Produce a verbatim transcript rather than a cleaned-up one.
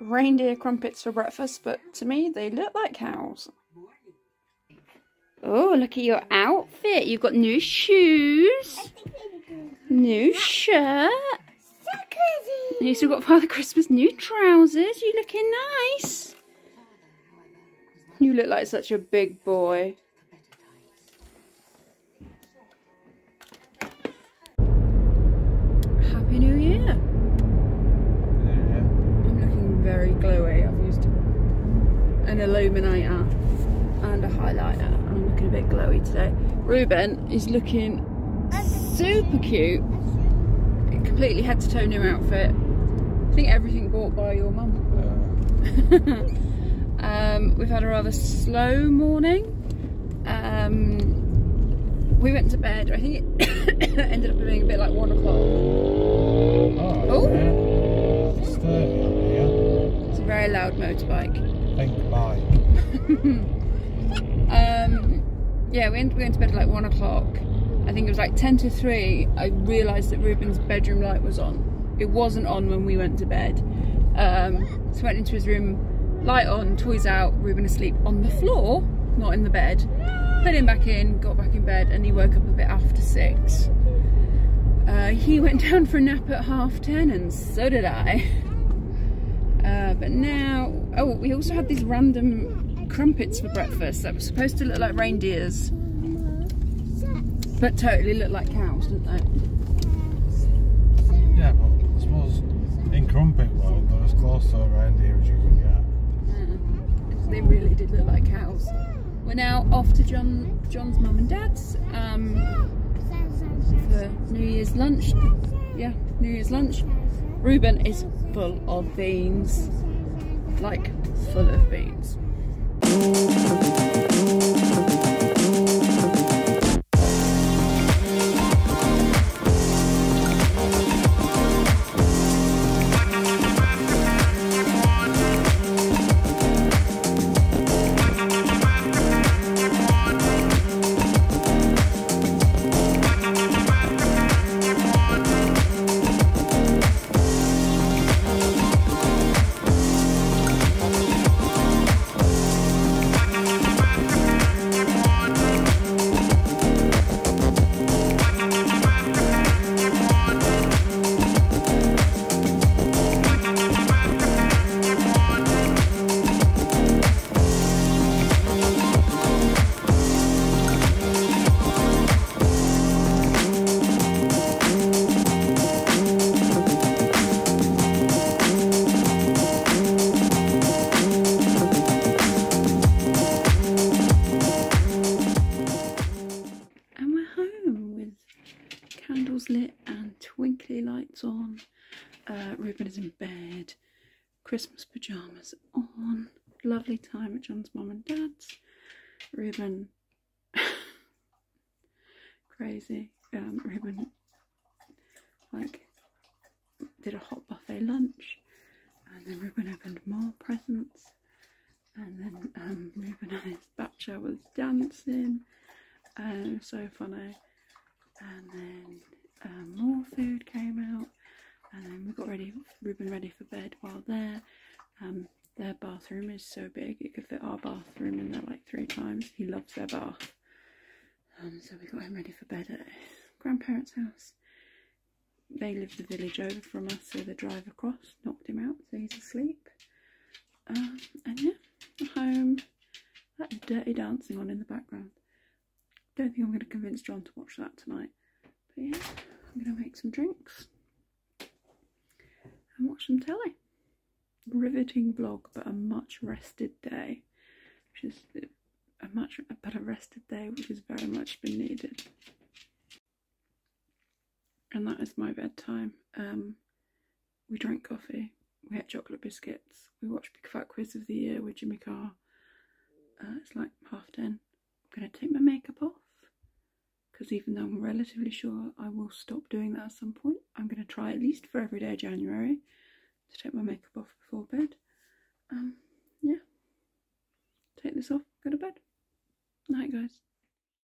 reindeer crumpets for breakfast, but to me they look like cows. Oh, look at your outfit. You've got new shoes, new shirt. You still got Father Christmas new trousers. You looking nice. You look like such a big boy. Happy New Year. Happy New Year. I'm looking very glowy. I've used an illuminator and a highlighter. I'm looking a bit glowy today. Reuben is looking super cute. Completely head to toe new outfit. I think everything bought by your mum. Um, we've had a rather slow morning. Um, we went to bed, I think it ended up being a bit like one o'clock. Oh, yeah. It's disturbing up here. It's a very loud motorbike. Think bike. um, yeah, we, end, we went to bed at like one o'clock. I think it was like ten to three. I realised that Reuben's bedroom light was on. It wasn't on when we went to bed. Um, so I went into his room. Light on, toys out, Reuben asleep on the floor, not in the bed. Put him back in, got back in bed, and he woke up a bit after six. Uh, he went down for a nap at half ten, and so did I. Uh, but now, oh, we also had these random crumpets for breakfast that were supposed to look like reindeers, but totally looked like cows, didn't they? Yeah, but I suppose in crumpet world, they're as close to a reindeer as you can get. They really did look like cows. We're now off to John, John's mum and dad's um, for New Year's lunch. Yeah, New Year's lunch. Reuben is full of beans, like full of beans. Lit and twinkly lights on. Uh, Reuben is in bed, Christmas pyjamas on. Lovely time at John's mum and dad's. Reuben, crazy. Um, Reuben like did a hot buffet lunch, and then Reuben opened more presents, and then um, Reuben and his bachelor was dancing, and um, so funny. And then Um, more food came out, and then we got ready, Reuben ready for bed while there. Um, their bathroom is so big, it could fit our bathroom in there like three times. He loves their bath. Um, so we got him ready for bed at his grandparents' house. They live the village over from us, so the drive across knocked him out, so he's asleep. Um, and yeah, we're home. That dirty dancing on in the background. Don't think I'm going to convince John to watch that tonight. Yeah, I'm gonna make some drinks and watch some telly. Riveting vlog, but a much rested day, which is a much but a rested day, which has very much been needed. And that is my bedtime. Um, we drank coffee, we had chocolate biscuits, we watched Big Fat Quiz of the Year with Jimmy Carr. Uh, it's like half ten. I'm gonna take my makeup off, because even though I'm relatively sure I will stop doing that at some point, I'm going to try at least for every day of January to take my makeup off before bed. Um, yeah. Take this off, go to bed. Night, guys.